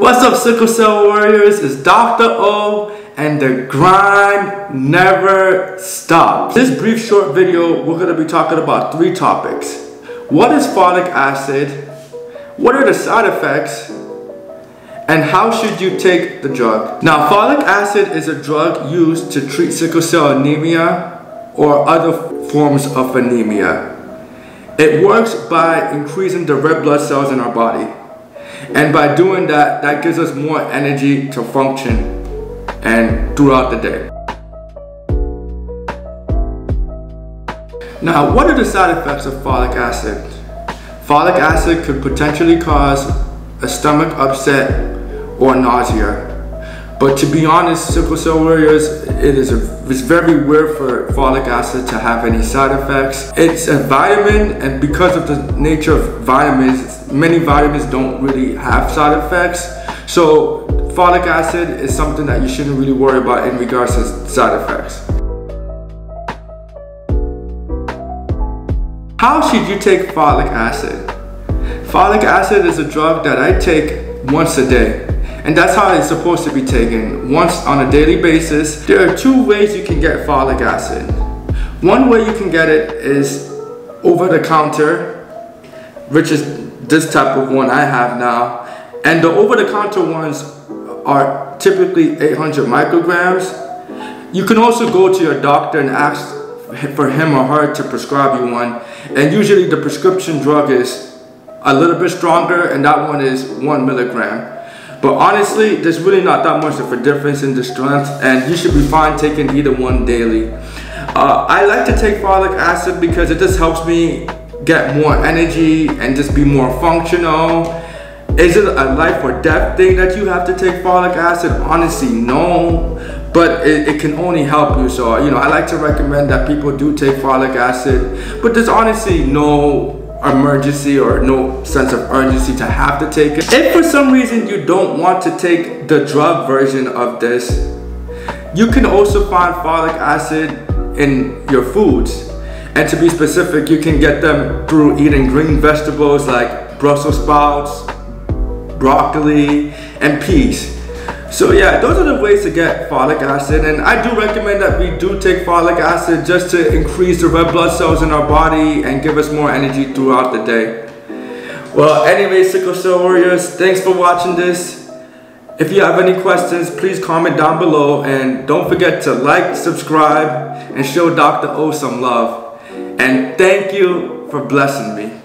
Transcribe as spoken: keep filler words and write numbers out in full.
What's up, sickle cell warriors? It's Doctor O, and the grind never stops. This brief short video, we're going to be talking about three topics. What is folic acid? What are the side effects? And how should you take the drug? Now, folic acid is a drug used to treat sickle cell anemia or other forms of anemia. It works by increasing the red blood cells in our body. And by doing that, that gives us more energy to function and throughout the day. Now, what are the side effects of folic acid? Folic acid could potentially cause a stomach upset or nausea. But to be honest, sickle cell warriors, it is a, it's very weird for folic acid to have any side effects. It's a vitamin, and because of the nature of vitamins, many vitamins don't really have side effects. So folic acid is something that you shouldn't really worry about in regards to side effects. How should you take folic acid? Folic acid is a drug that I take once a day. And that's how it's supposed to be taken, once on a daily basis. There are two ways you can get folic acid. One way you can get it is over the counter, which is this type of one I have now. And the over the counter ones are typically eight hundred micrograms. You can also go to your doctor and ask for him or her to prescribe you one. And usually the prescription drug is a little bit stronger, and that one is one milligram. But honestly, there's really not that much of a difference in the strength, and you should be fine taking either one daily. Uh, I like to take folic acid because it just helps me get more energy and just be more functional. Is it a life or death thing that you have to take folic acid? Honestly, no. But it, it can only help you. So, you know, I like to recommend that people do take folic acid. But there's honestly no emergency or no sense of urgency to have to take it. If for some reason you don't want to take the drug version of this, you can also find folic acid in your foods. And to be specific, you can get them through eating green vegetables like Brussels sprouts, broccoli, and peas. So yeah, those are the ways to get folic acid, and I do recommend that we do take folic acid just to increase the red blood cells in our body and give us more energy throughout the day. Well, anyway, sickle cell warriors, thanks for watching this. If you have any questions, please comment down below, and don't forget to like, subscribe, and show Doctor O some love. And thank you for blessing me.